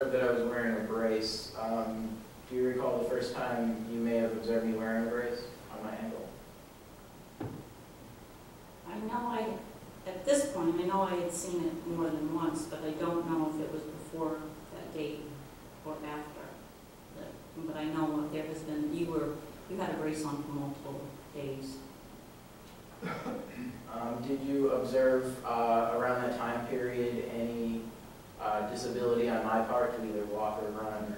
that I was wearing a brace. Do you recall the first time you may have observed me wearing a brace on my ankle? At this point, I know I had seen it more than once, but I don't know if it was before that date or after. But I know there has been, you had a brace on for multiple days. Did you observe around that time period any disability on my part to either walk or run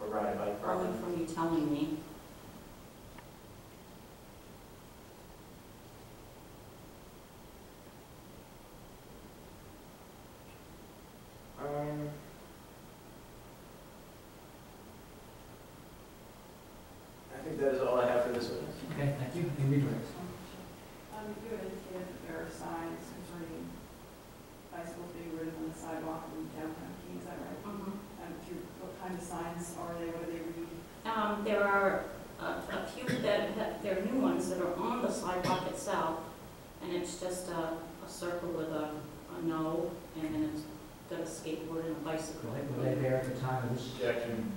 or ride a bike? Probably from you telling me. I think that is all I have for this witness. Okay, thank you. Can we do it? You had indicated that there are signs concerning bicycles being ridden on the sidewalk in downtown Keene, is that right? Mm-hmm. What kind of signs are they? What do they read? There are a few there are new ones that are on the sidewalk itself, and it's just a circle with a no, and then it's got a skateboard and a bicycle. Were they there at the time of this objection?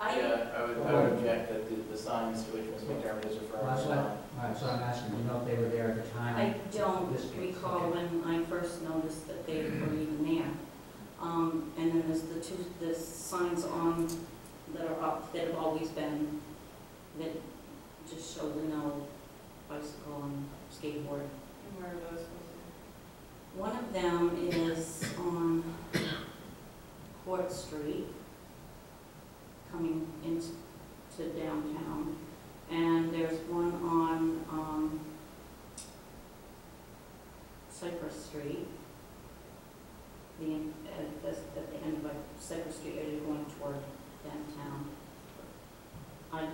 I would object that the signs to which Ms. McDermott is referring to. Right, so I'm asking, you know if they were there at the time? I don't recall when I first noticed that they were even there. And then there's the signs on that are up that have always been, that just show the no, bicycle and skateboard. And where are those? One of them is on Court Street, coming into downtown, and there's one on Cypress Street, at the end of Cypress Street, as you're going toward downtown. I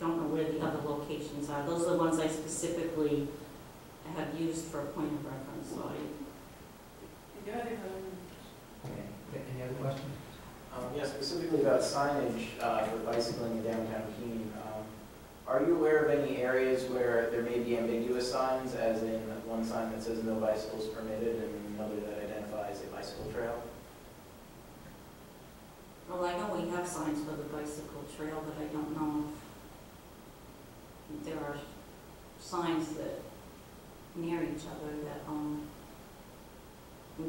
don't know where the other locations are. Those are the ones I specifically have used for a point of reference. So okay. Any other questions? Yeah, specifically about signage for bicycling in downtown Keene. Are you aware of any areas where there may be ambiguous signs, as in one sign that says no bicycles permitted and another that identifies a bicycle trail? Well, I know we have signs for the bicycle trail, but I don't know if there are signs that near each other that would be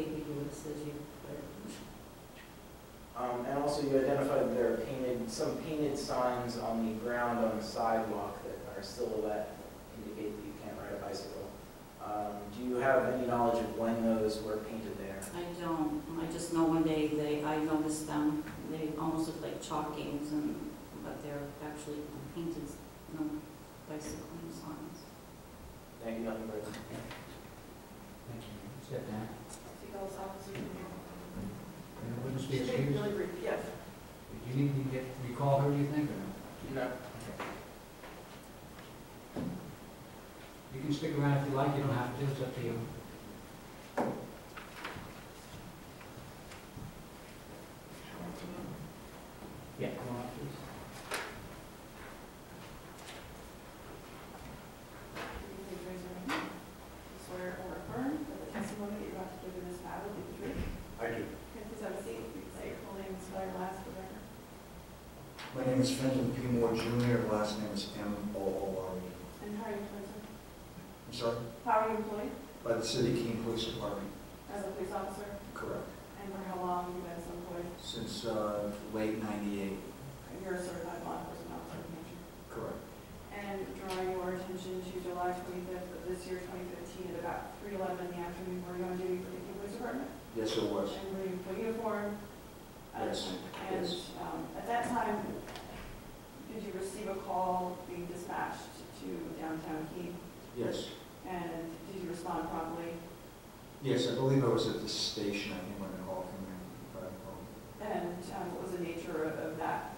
ambiguous, as you put it. And also, you identified there are some painted signs on the ground on the sidewalk that are silhouette indicate that you can't ride a bicycle. Do you have any knowledge of when those were painted there? I don't. I just know one day I noticed them. They almost look like chalkings, but they're actually painted bicycling signs. Thank you, Dr. Burton. Thank you. Step down. Really brief, yes. Did you need to recall her, do you think, or no? No. Okay. You can stick around if you like. You don't have to. It's up to you. Yeah, come on, please. My name is Fintan P. Moore, Jr., last name is M-O-O-R-E. And how are you employed, sir? I'm sorry? How are you employed? By the City Keene Police Department. As a police officer? Correct. And for how long have you been employed? Since late 98. You're a certified law enforcement officer, aren't you? Correct. And drawing your attention to July 25th of this year, 2015, at about 3:11 in the afternoon, were you on duty for the Keene Police Department? Yes, I was. And were you in uniform? Yes. And yes. At that time, did you receive a call being dispatched to downtown Keene? Yes. And did you respond promptly? Yes, I believe I was at the station. I think when the call came in. And what was the nature of that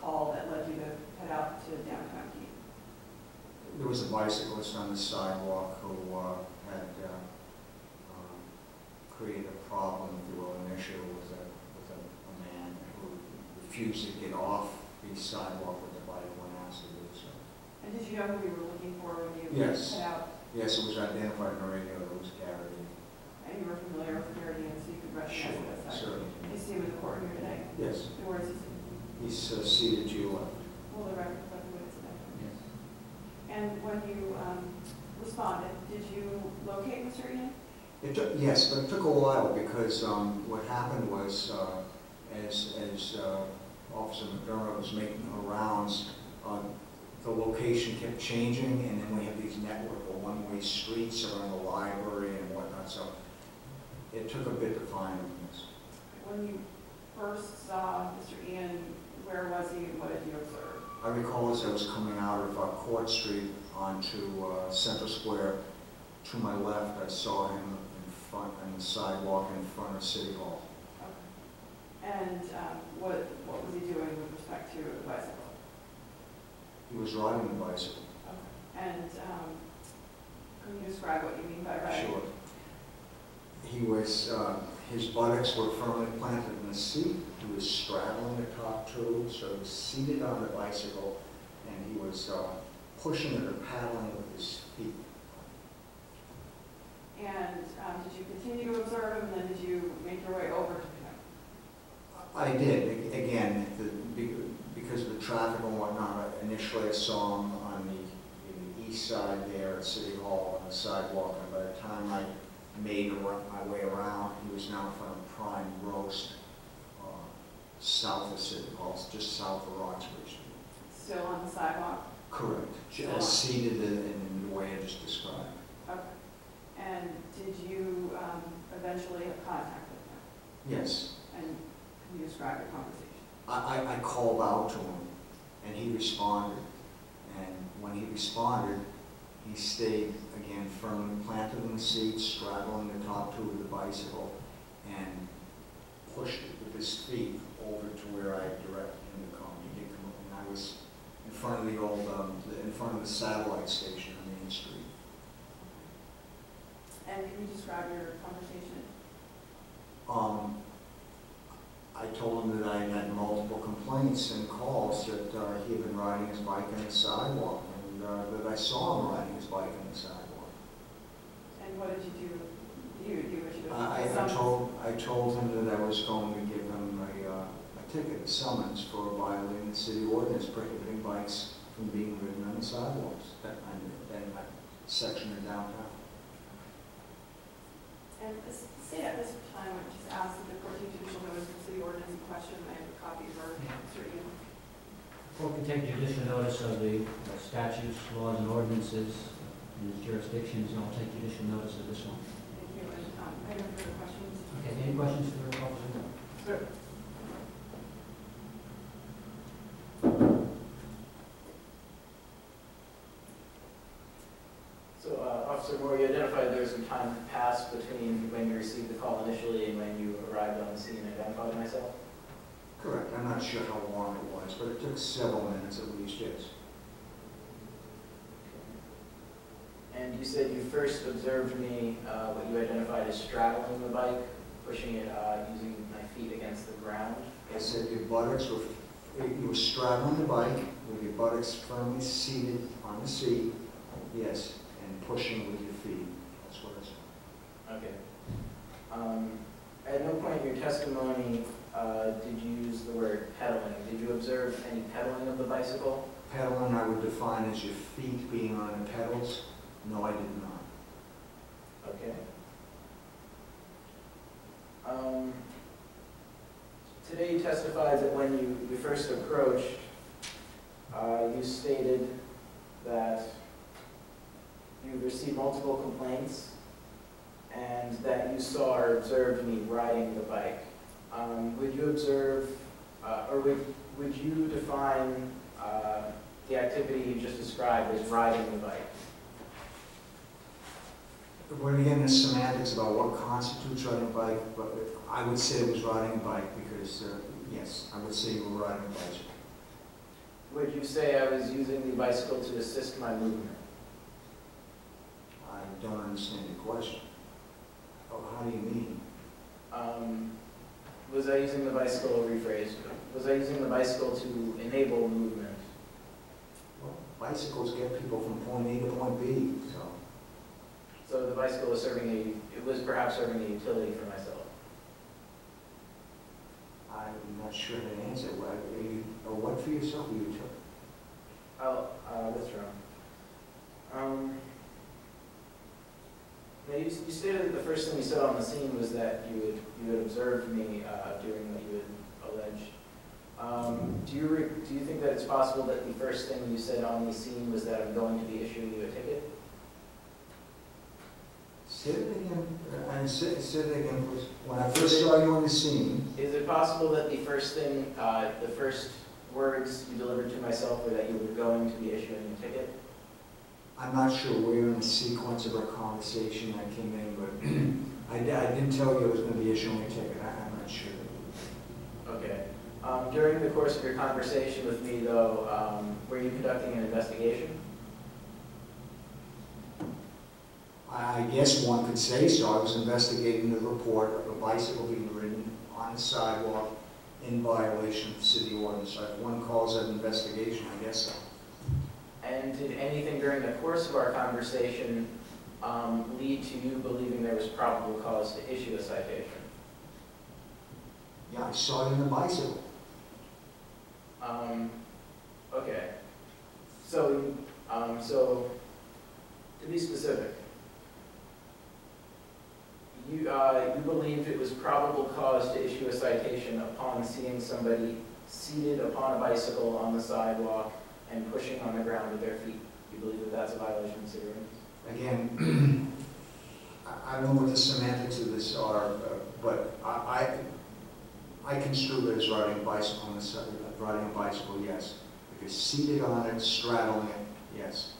call that led you to head out to downtown Keene? There was a bicyclist on the sidewalk who had created a problem, if you will, an issue with a man who refused to get off the sidewalk with the bike when asked to do so. And did you know who you were looking for when you yes. Set out? Yes, it was identified on the radio. It was Garret Ean. And you were familiar with Garret Ean, so you could recognize it as that? Sure, certainly. Yes. And where is he seated? He's seated to your left. Will the record reflect what it's about? Yes. And when you responded, did you locate Mr. Ean? It took, yes, but it took a while because what happened was as Officer McDermott was making her rounds, the location kept changing, and then we have these network of one-way streets around the library and whatnot, so it took a bit to find him. When you first saw Mr. Ean, where was he and what did you observe? I recall as I was coming out of Court Street onto Center Square. To my left, I saw him in front on the sidewalk in front of City Hall. Okay. And what was he doing with respect to the bicycle? He was riding the bicycle. Okay. And can you describe what you mean by riding? Sure. He was his buttocks were firmly planted in the seat. He was straddling the top tube, so he was seated on the bicycle, and he was pushing it or paddling with his feet. And did you continue to observe him, and then did you make your way over to him? I did. Again, because of the traffic and whatnot, initially I saw him on the east side there at City Hall on the sidewalk, and by the time I made my way around, he was now in front of Prime Roast, south of City Hall, just south of Roxbury. Still on the sidewalk? Correct. Just seated in the way I just described. Okay. And did you eventually have contact with him? Yes. And can you describe your conversation? I called out to him, and he responded. And when he responded, he stayed, again, firmly planted in the seat, straddling the top tube of the bicycle, and pushed it with his feet over to where I directed him to come. He did come up, and I was in front of the old, in front of the satellite station on Main Street. And can you describe your conversation? I told him that I had multiple complaints and calls that he had been riding his bike on the sidewalk, and that I saw him riding his bike on the sidewalk. And what did you do? I told him that I was going to give him a ticket, a summons, for violating the city ordinance prohibiting bikes from being ridden on the sidewalks in that section of downtown. And say at this time, I just asked that the court take judicial notice of the ordinance in question. I have a copy of our Mr. Ean. The court can take judicial notice of the statutes, laws, and ordinances in its jurisdictions, and I'll take judicial notice of this one. Thank you. And I have further questions. Okay. Any questions for the officer? No. Sure. Officer Moore, you identified there was some time that passed between when you received the call initially and when you arrived on the scene and identified myself? Correct. I'm not sure how long it was, but it took several minutes at least, yes. And you said you first observed me what you identified as straddling the bike, pushing it using my feet against the ground? I said your buttocks were, you were straddling the bike with your buttocks firmly seated on the seat, yes. Pushing with your feet. That's what I said. Okay. At no point in your testimony did you use the word pedaling. Did you observe any pedaling of the bicycle? Pedaling I would define as your feet being on the pedals. No, I did not. Okay. Today you testified that when you first approached, you stated that you received multiple complaints, and that you saw or observed me riding the bike. Would you observe, or would you define the activity you just described as riding the bike? We're getting into semantics about what constitutes riding a bike, but I would say it was riding a bike because, yes, I would say you were riding a bicycle. Would you say I was using the bicycle to assist my movement? I don't understand the question. Oh, how do you mean? Was I using the bicycle, rephrase, was I using the bicycle to enable movement? Well, bicycles get people from point A to point B, so. So the bicycle was serving a, it was perhaps serving a utility for myself? I'm I'm not sure the answer. What for yourself you took? Oh, that's wrong. Now you stated that the first thing you said on the scene was that you had observed me doing what you had alleged. Do you think that it's possible that the first thing you said on the scene was that I'm going to be issuing you a ticket? Say it again. Say it again, please. When I first saw you on the scene. Is it possible that the first thing, the first words you delivered to myself were that you were going to be issuing a ticket? I'm not sure where in the sequence of our conversation I came in, but I didn't tell you I was going to be issuing a ticket. I'm not sure. Okay. During the course of your conversation with me, though, were you conducting an investigation? I guess one could say so. I was investigating the report of a bicycle being ridden on the sidewalk in violation of city ordinance. So if one calls that an investigation, I guess so. And did anything during the course of our conversation lead to you believing there was probable cause to issue a citation? Yeah, I saw it in the bicycle. Okay. So to be specific, you believed it was probable cause to issue a citation upon seeing somebody seated upon a bicycle on the sidewalk and pushing on the ground with their feet. You believe that that's a violation of city ordinance? Again, I don't know what the semantics of this are, but I construe it as riding a bicycle on the side. Riding a bicycle, yes. If you're seated on it, straddling it, yes.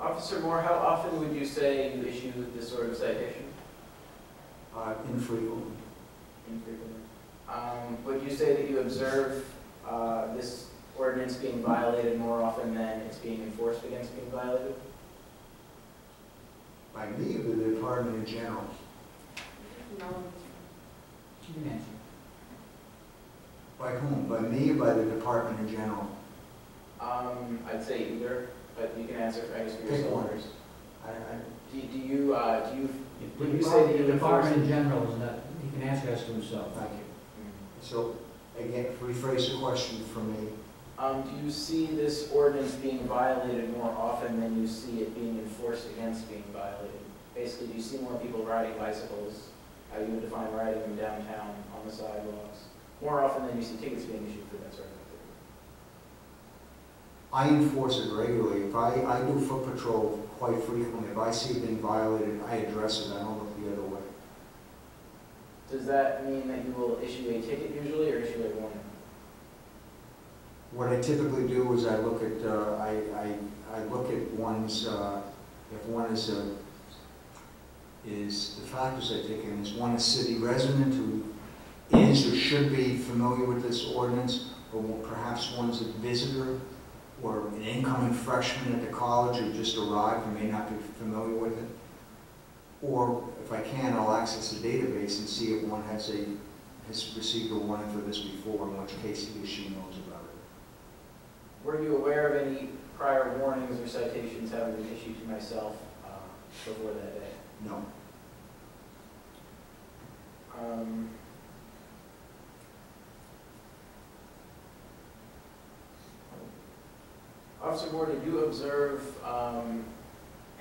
Officer Moore, how often would you say you issue this sort of citation? Infrequently. Infrequently. Would you say that you observe this ordinance being violated more often than it's being enforced against being violated? By me or the department in general? No. You answer. By whom? By me or by the department in general? I'd say either, but you can answer for your orders. Would you say that the department in general is not? You can answer as to himself. Thank you. So, again, rephrase the question for me. Do you see this ordinance being violated more often than you see it being enforced against being violated? Basically, do you see more people riding bicycles, how you would define riding them downtown, on the sidewalks, more often than you see tickets being issued for that sort of activity? I enforce it regularly. If I do foot patrol quite frequently. If I see it being violated, I address it. I don't look the other way. Does that mean that you will issue a ticket usually, or issue a warning? What I typically do is I look at I look at one's if one is the factors I take in is one a city resident who is or should be familiar with this ordinance, or perhaps one's a visitor or an incoming freshman at the college who just arrived and may not be familiar with it. Or if I can, I'll access the database and see if one has received a warning for this before, in which case he or she knows about it. Were you aware of any prior warnings or citations having been issued to myself before that day? No. Officer Moore, did you observe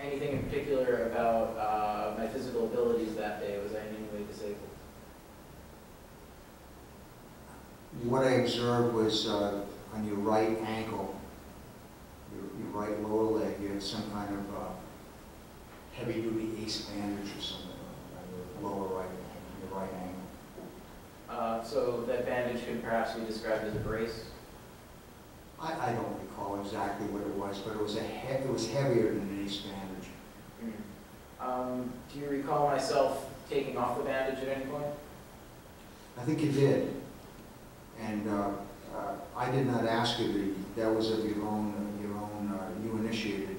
anything in particular about my physical abilities that day? Was I in any way disabled? What I observed was on your right ankle, your right lower leg, you had some kind of heavy-duty ace bandage or something on your lower right, your right ankle. So that bandage could perhaps be described as a brace? I don't recall exactly what it was, but it was heavier than an ace bandage. Mm-hmm. Do you recall myself taking off the bandage at any point? I think you did, and I did not ask you to. That was of your own. You initiated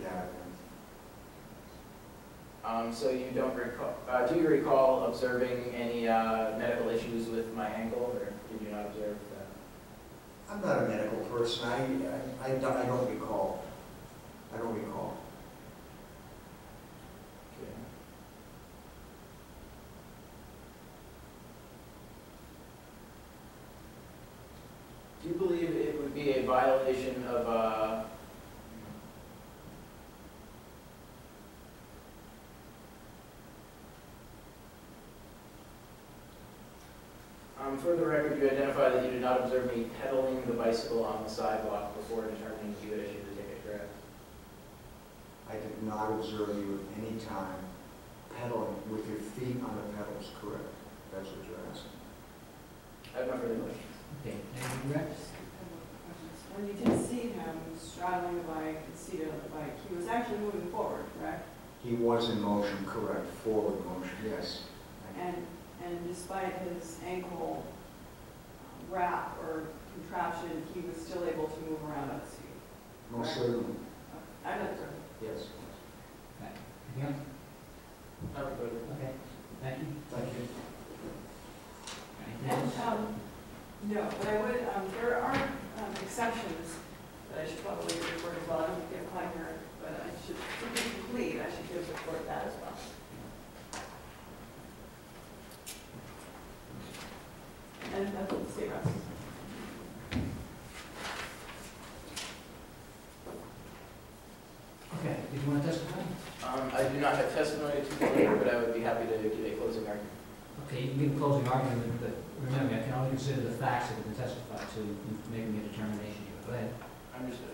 that. So you don't recall? Do you recall observing any medical issues with my ankle, or did you not observe? I'm not a medical person. I don't recall. Okay. be a violation of for the record, you identify that you did not observe me pedaling the bicycle on the sidewalk before determining you had issued the ticket, correct? I did not observe you at any time pedaling with your feet on the pedals, correct? That's what you're asking. I have no further questions. Okay. Thank you, Rex. When you did see him straddling the bike and seated on the bike, he was actually moving forward, correct? He was in motion, correct? Forward motion, yes. And despite his ankle wrap or contraption, he was still able to move around on his feet. Most certainly. I'm not certain. Yes. Right. Anything else? No, we're good. Okay. Thank you. Thank you. And, no, but I would, there are exceptions that I should probably report as well. I don't get applying here, but I should, to be complete, I should give report that as well. And that's what the state reps. Okay, did you want to testify? I do not have testimony to deliver, but I would be happy to give a closing argument. Okay, you can give a closing argument, but remember, I can only consider the facts that have been testified to in making a determination here. Go ahead. Understood.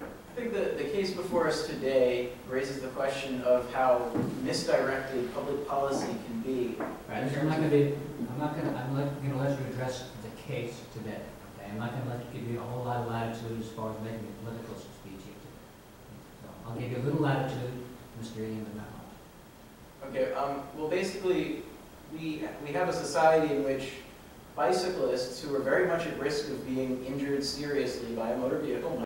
I think the case before us today raises the question of how misdirected public policy can be. Right. I'm not going to let you address the case today. Okay? I'm not going to let you give you a whole lot of latitude as far as making a political speech here today. So I'll give you a little latitude, Mr. Ean, but not much. Okay. Well, basically, we have a society in which bicyclists who are very much at risk of being injured seriously by a motor vehicle.